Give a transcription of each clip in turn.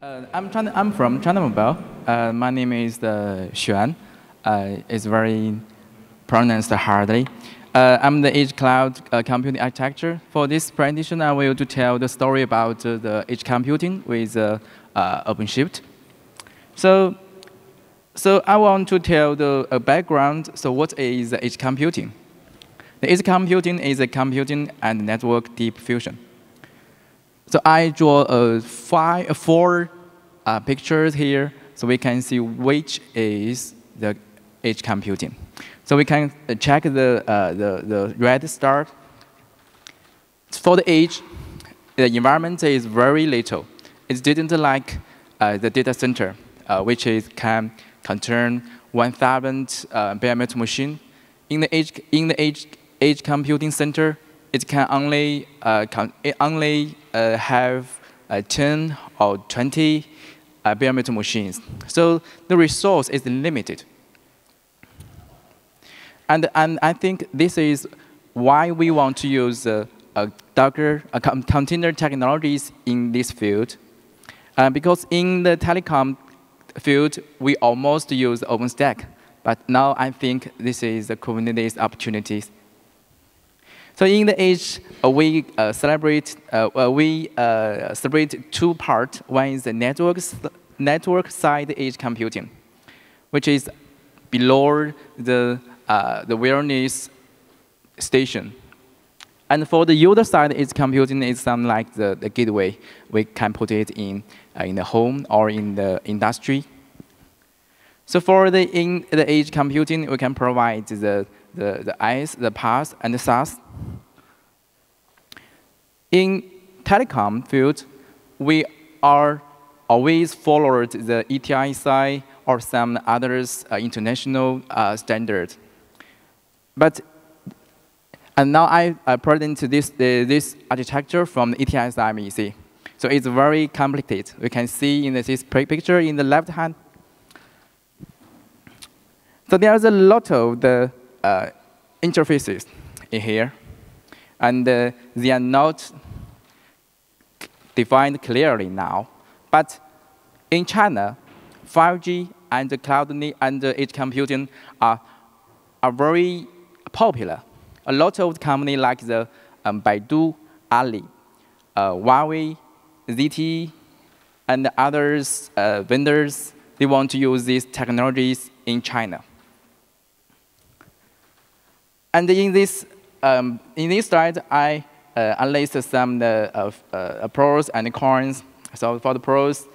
I'm from China Mobile. My name is Xuan. It's very pronounced hardly. I'm the edge cloud computing architecture. For this presentation, I will tell the story about the edge computing with OpenShift. So I want to tell the background. So what is edge computing? The edge computing is a computing and network deep fusion. So I draw four pictures here, so we can see which is the edge computing. So we can check the red star. For the edge, the environment is very little. It didn't like the data center, which is can contain 1,000 bare metal machine. In the edge computing center, it can only have 10 or 20 bare metal machines. So the resource is limited. And I think this is why we want to use Docker container technologies in this field. Because in the telecom field, we almost use OpenStack. But now I think this is the Kubernetes opportunities. So in the edge, we celebrate two parts. One is the network side edge computing, which is below the wireless station. And for the user side edge computing, it's something like the gateway. We can put it in the home or in the industry. So for the in the edge computing, we can provide the IaaS, the PaaS, and the SAS. In telecom field, we are always followed the ETSI or some others international standard. But and now I present this architecture from ETSI-MEC. So it's very complicated. We can see in this picture in the left hand. So there's a lot of the interfaces in here, and they are not defined clearly now. But in China, 5G and the cloud and the edge computing are very popular. A lot of companies like the Baidu, Ali, Huawei, ZTE, and others vendors, they want to use these technologies in China. And in this slide, I enlisted some pros and cons. So for the pros,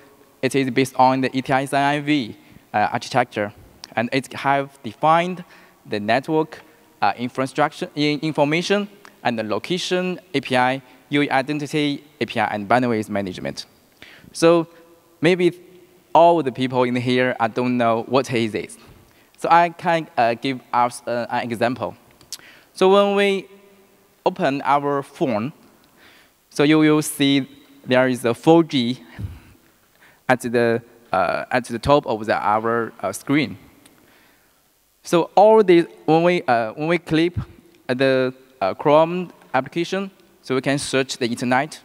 it is based on the ETSI-MEC architecture, and it have defined the network infrastructure, information, and the location API, UI identity API, and bandwidth management. So maybe all the people in here I don't know what is this. So I can give us an example. So when we open our phone, so you will see there is a 4G at the top of our screen. So all this when we click the Chrome application, so we can search the internet.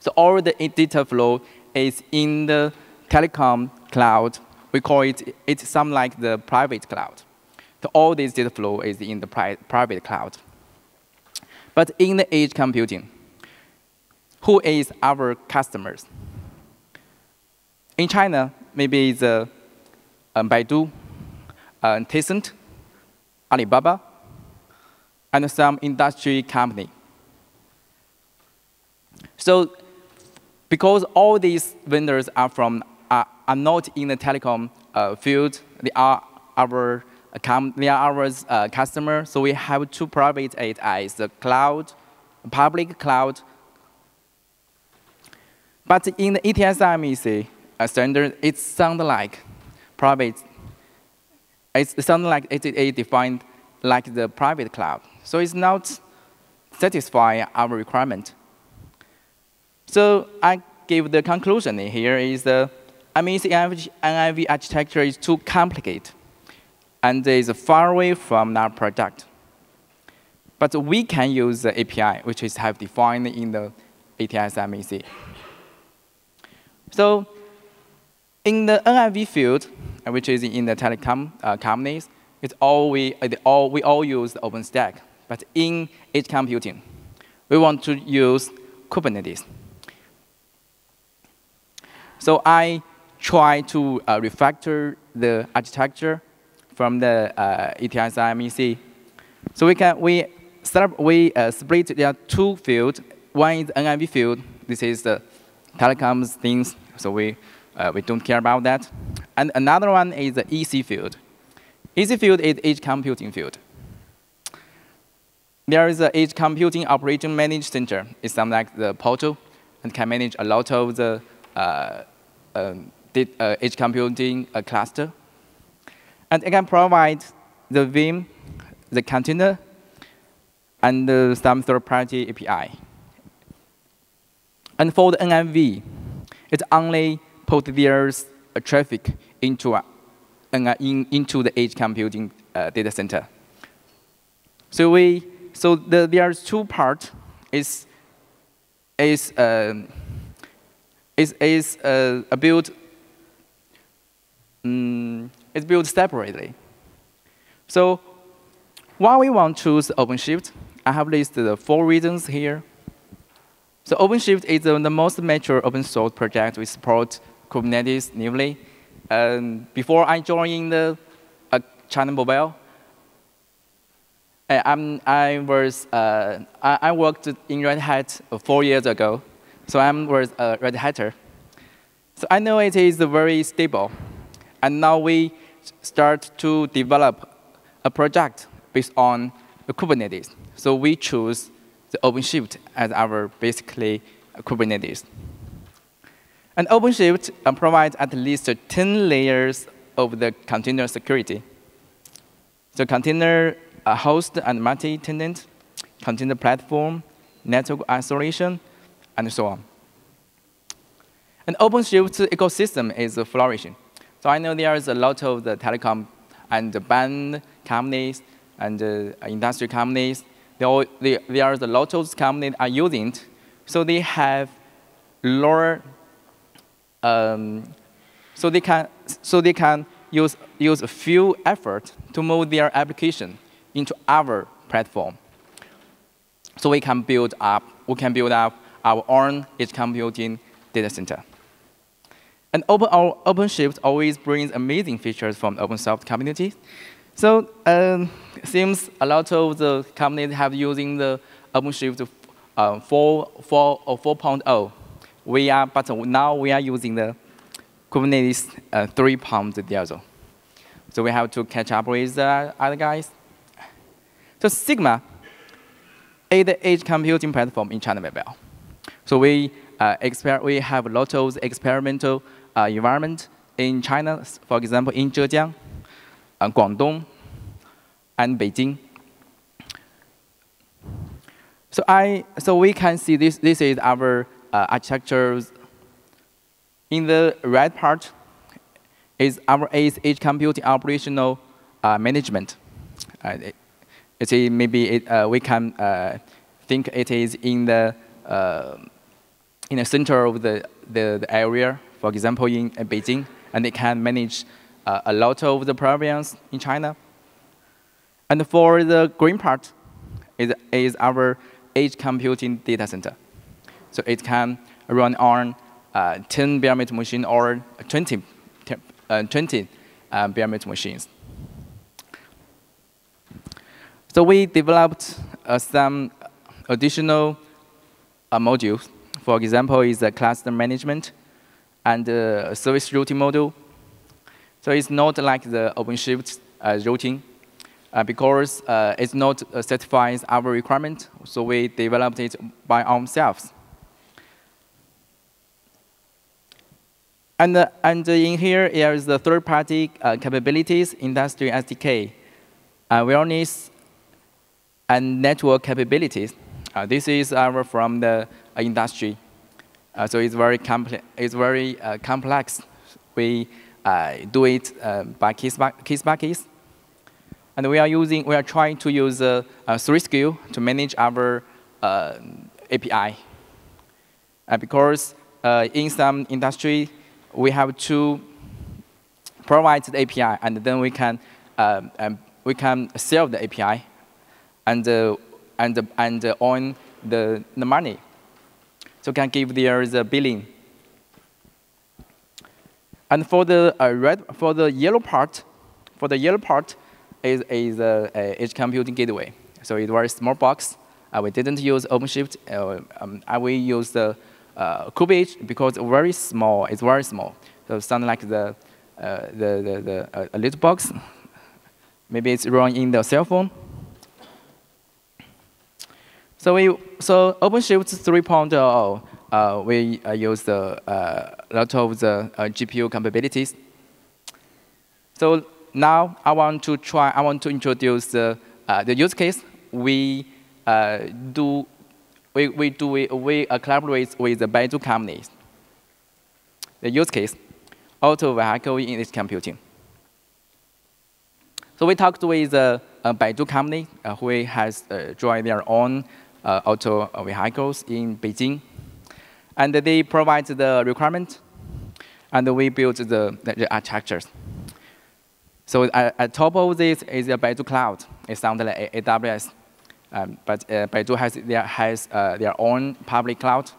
So all the data flow is in the telecom cloud. We call it something like the private cloud. So all this data flow is in the private cloud. But in the edge computing, who is our customers? In China, maybe it's Baidu, Tencent, Alibaba, and some industry company. So because all these vendors are not in the telecom field, they are our customer, so we have to private it as the cloud, public cloud. But in the ETSI-MEC standard, it sounds like private. It sounds like it is defined like the private cloud, so it's not satisfying our requirement. So I give the conclusion here is the MEC-NIV architecture is too complicated, and is far away from our product. But we can use the API, which is have defined in the ETSI-MEC. So In the NIV field, which is in the telecom companies, it's all we all use OpenStack. But in edge computing, we want to use Kubernetes. So I try to refactor the architecture from the ETSI-MEC. So we split the two fields. One is the NIV field. This is the telecoms things. So we don't care about that. And another one is the EC field. EC field is edge computing field. There is the edge computing operation management center. It's something like the portal, and can manage a lot of the edge computing cluster. And it can provide the Vim, the container, and some third-party API. And for the NIV, it only puts their traffic into the edge computing data center. So there are two parts. It's built separately. So why we want to choose OpenShift? I have listed the 4 reasons here. So OpenShift is the most mature open source project. We support Kubernetes natively. Before I joined the China Mobile, I worked in Red Hat 4 years ago, so I was a Red Hatter. So I know it is very stable. And now we start to develop a project based on Kubernetes. So we choose the OpenShift as our basically Kubernetes. And OpenShift provides at least 10 layers of the container security. So container host and multi-tenant, container platform, network isolation, and so on. And OpenShift ecosystem is flourishing. So I know there is a lot of the telecom and the band companies and industry companies. There are a lot of companies are using it. So they have lower, so they can use a few effort to move their application into our platform. So we can build up our own edge computing data center. And OpenShift always brings amazing features from the open source community. So it seems a lot of the companies have using the OpenShift 4.0. But now we are using the Kubernetes 3.0. So we have to catch up with the other guys. So Sigma is the edge computing platform in China Mobile. So we have a lot of experimental environment in China, for example, in Zhejiang, Guangdong, and Beijing. So we can see this is our architecture. In the red part is our edge computing operational management. We can think it is in the center of the area, for example, in Beijing, and it can manage a lot of the provinces in China. And for the green part is our edge computing data center. So it can run on 10 bare metal machines or 20 bare metal machines. So we developed some additional modules. For example, is the cluster management and the service routing module. So it's not like the OpenShift routing because it's not satisfies our requirement. So we developed it by ourselves. And in here is the third-party capabilities, industry SDK, awareness, and network capabilities. This is our from the industry, so it's very complex. We do it by case by case, and we are trying to use 3Skill to manage our API, because in some industry we have to provides the API, and then we can sell the API, and earn the money. So can give there the billing. And for the yellow part is edge computing gateway. So it's very small box. We didn't use OpenShift. We use the KubeEdge because very small. It's very small. So something like a little box. Maybe it's run in the cell phone. So OpenShift 3.0. We use a lot of the GPU capabilities. So now I want to try. I want to introduce the use case. We collaborate with the Baidu companies. The use case, auto vehicle in edge computing. So we talked with the Baidu company who has joined their own auto vehicles in Beijing. And they provide the requirement, and we build the architectures. So at top of this is the Baidu Cloud. It sounds like AWS, but Baidu has their own public cloud.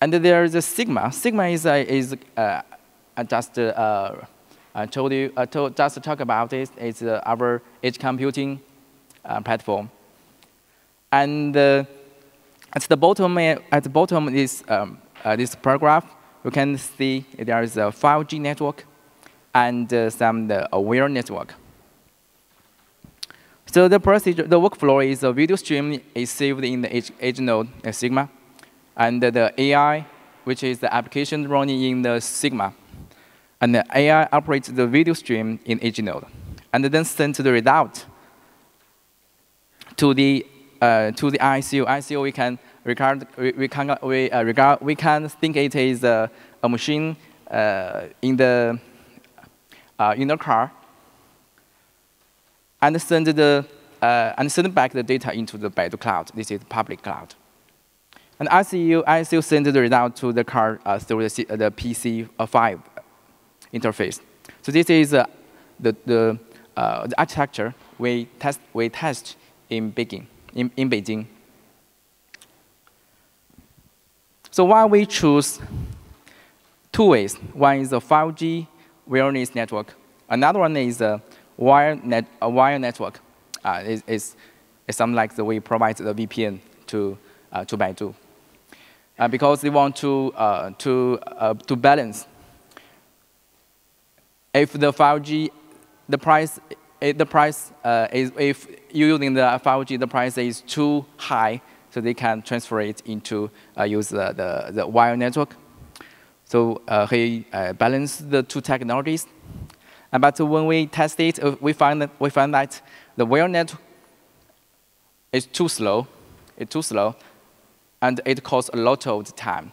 And there is a Sigma. Sigma I just talk about this. It's our edge computing platform, and. At the bottom of this paragraph, you can see there is a 5G network and some aware network. So the procedure, the workflow is a video stream is saved in the edge node Sigma, and the AI, which is the application running in the Sigma, and the AI operates the video stream in edge node, and then sends the result to the ICU. ICU we can think it is a machine in the car, and send back the data into the Baidu cloud. This is public cloud, and ICU sends the result to the car through the PC5 interface. So this is the architecture we test in Beijing. In Beijing. So why we choose two ways? One is the 5G wireless network. Another one is the wire network. It's something like the way we provide the VPN to Baidu, because they want to balance. If the 5G, if you're using the 5G, the price is too high, so they can transfer it into use the wire network. So he balanced the two technologies. But when we test it, we find that the wire network is too slow. It's too slow, and it costs a lot of time.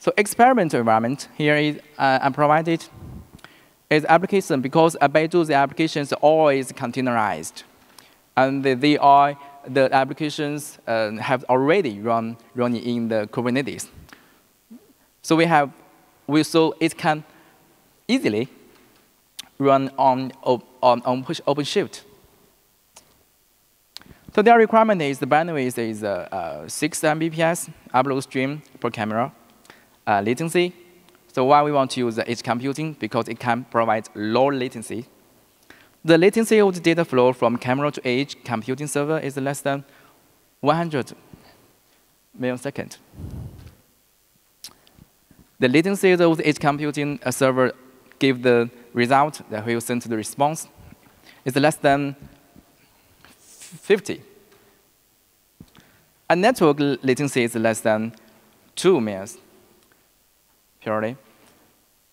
So experiment environment here is I provided. Is application, because Baidu, the applications are always containerized, and the applications have already running in the Kubernetes. So so it can easily run on OpenShift. So their requirement is the bandwidth is 6 Mbps upload stream per camera, latency. So why we want to use the edge computing? Because it can provide low latency. The latency of the data flow from camera to edge computing server is less than 100 milliseconds. The latency of the edge computing server gives the result that we will send to the response is less than 50. A network latency is less than 2 minutes. Purely.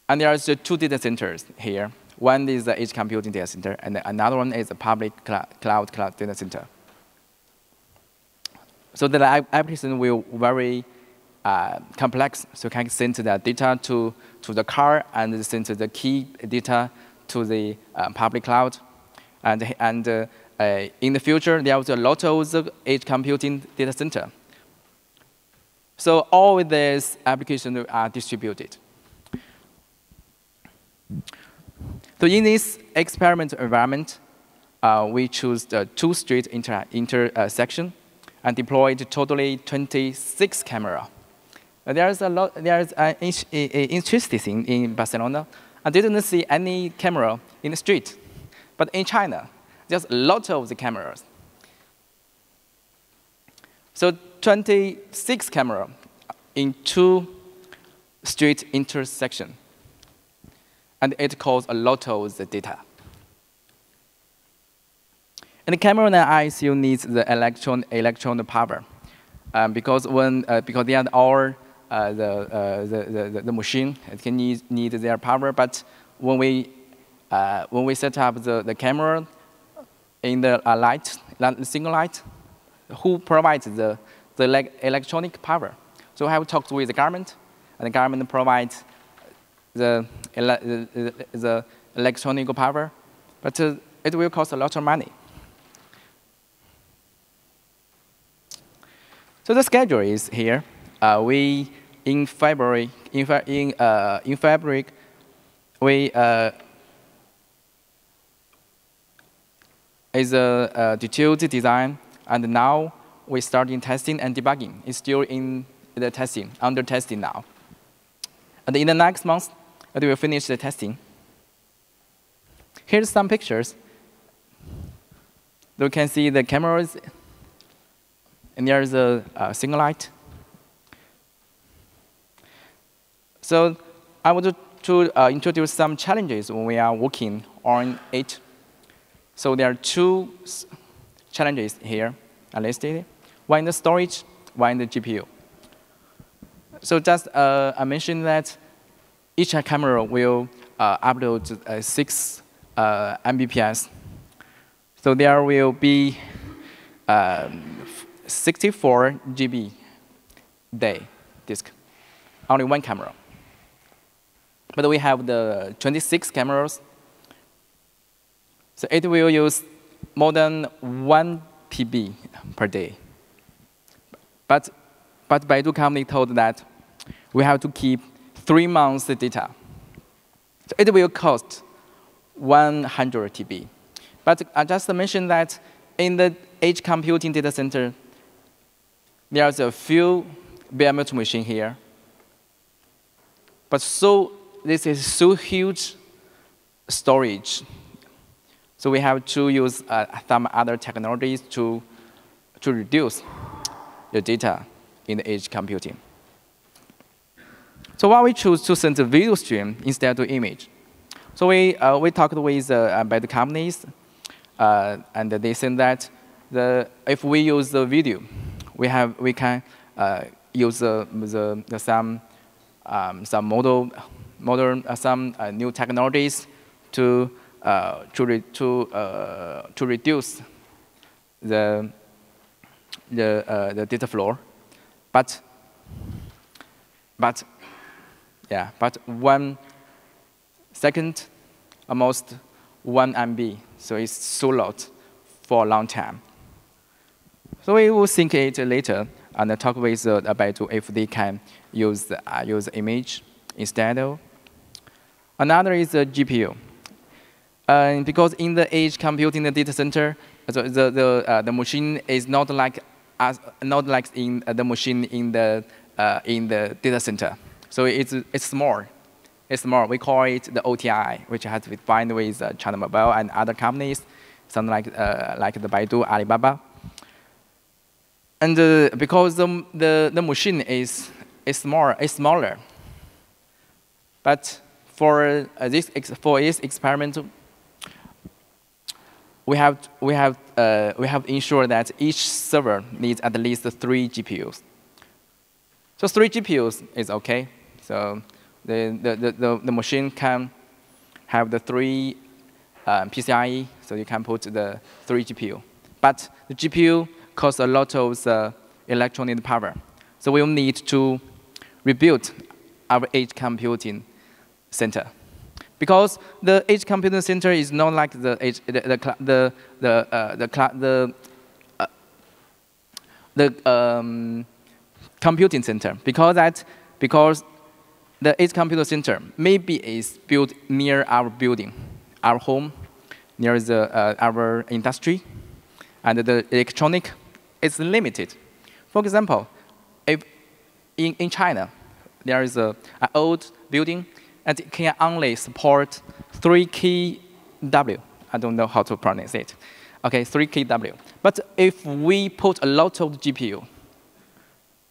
And there are two data centers here. One is the edge computing data center, and another one is the public cloud data center. So the application will be very complex. So you can send the data to the car, and send the key data to the public cloud. And in the future, there is a lot of the edge computing data center. So all of these applications are distributed. So in this experiment environment, we choose the two-street intersection and deployed totally 26 cameras. There's an interesting thing in Barcelona. I didn't see any camera in the street. But in China, there's a lot of the cameras. So 26 cameras in two-street intersection. And it costs a lot of the data. And the camera in the ICU needs the electron power because they are all the machine. It can need their power. But when we set up the camera in the single light, who provides the electronic power? So I have talked with the government, and the government provides the electronic power, but it will cost a lot of money. So the schedule is here. In February, we detailed design, and now we start in testing and debugging. It's still in the testing, under testing now. And in the next month, we will finish the testing. Here's some pictures. You can see the cameras, and there's a single light. So I want to introduce some challenges when we are working on it. So there are two challenges here listed. One in the storage, one in the GPU. So just I mentioned that each camera will upload 6 Mbps. So there will be 64 GB disk, only one camera. But we have the 26 cameras. So it will use more than 1 PB per day. But Baidu company told that we have to keep 3 months the data. So it will cost 100 TB. But I just mentioned that in the edge computing data center, there's a few bare metal machine here. But so this is so huge storage. So we have to use some other technologies to reduce the data in the edge computing. So why we choose to send the video stream instead of image? So we talked with Baidu companies, and they said that if we use the video, we can use some new technologies to reduce the data flow, but 1 second, almost 1 MB, so it's so lot for a long time. So we will think it later and talk with Baidu if they can use image instead of. Another is the GPU. Because in the edge computing the data center, so the machine is not like in the machine in the data center. So it's small. It's small. We call it the OTI, which has been defined with China Mobile and other companies, something like the Baidu, Alibaba. And because the machine is smaller. But for this experiment, we have ensured that each server needs at least 3 GPUs. So 3 GPUs is okay. So the machine can have the 3 PCIe, so you can put the 3 GPU. But the GPU costs a lot of electronic power. So we'll need to rebuild our edge computing center. Because the edge computing center is not like the computing center, because the edge computer center maybe is built near our building, our home, near the, our industry, and the electronic is limited. For example, if in China, there is an old building, and it can only support 3 kW. I don't know how to pronounce it. Okay, 3 kW. But if we put a lot of GPU,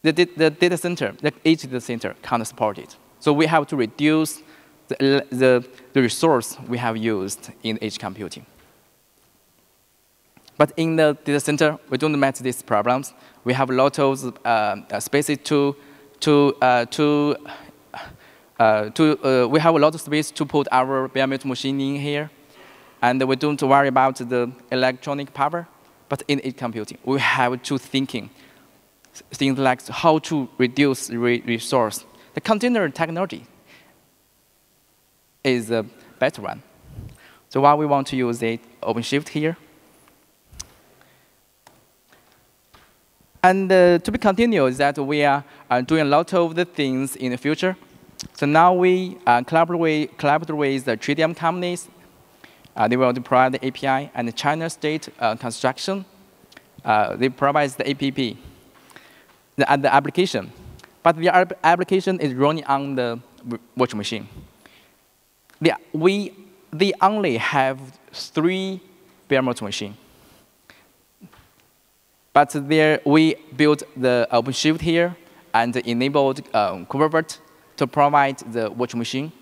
the data center, the edge data center can't support it. So we have to reduce the resource we have used in edge computing. But in the data center, we don't match these problems. We have a lot of spaces we have a lot of space to put our bare-metal machine in here, and we don't worry about the electronic power. But in edge computing, we have to thinking things like how to reduce resource. The container technology is a better one. So why we want to use the OpenShift here? And to be continued is that we are doing a lot of the things in the future. So now we collaborate with the Tridium companies. They will provide the API and the China State Construction. They provide the APP, the application. But the application is running on the virtual machine. They only have 3 bare metal machines. But there, we built the OpenShift here and enabled KubeEdge to provide the virtual machine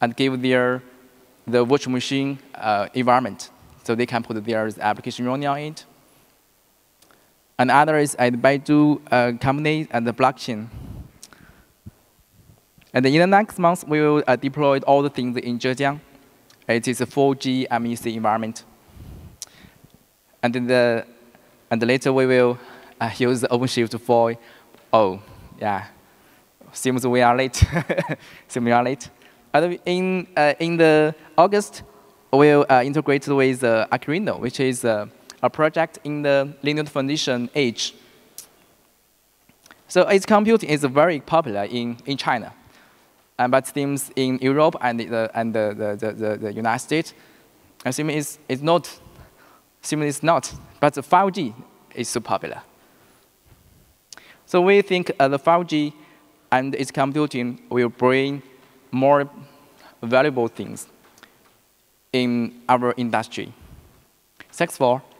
and give the virtual machine environment so they can put their application running on it. And others at Baidu company and the blockchain. And in the next month, we will deploy all the things in Zhejiang. It is a 4G MEC environment. And in the later we will use the OpenShift for, oh, yeah, seems we are late. Seems we are late. And in the August, we'll integrate with Akurino, which is a project in the Linux Foundation age. So edge computing is very popular in China, but things in Europe and the United States, I assume it's not. Similarly, it's not, but the 5G is so popular. So we think the 5G and its computing will bring more valuable things in our industry. Thanks for.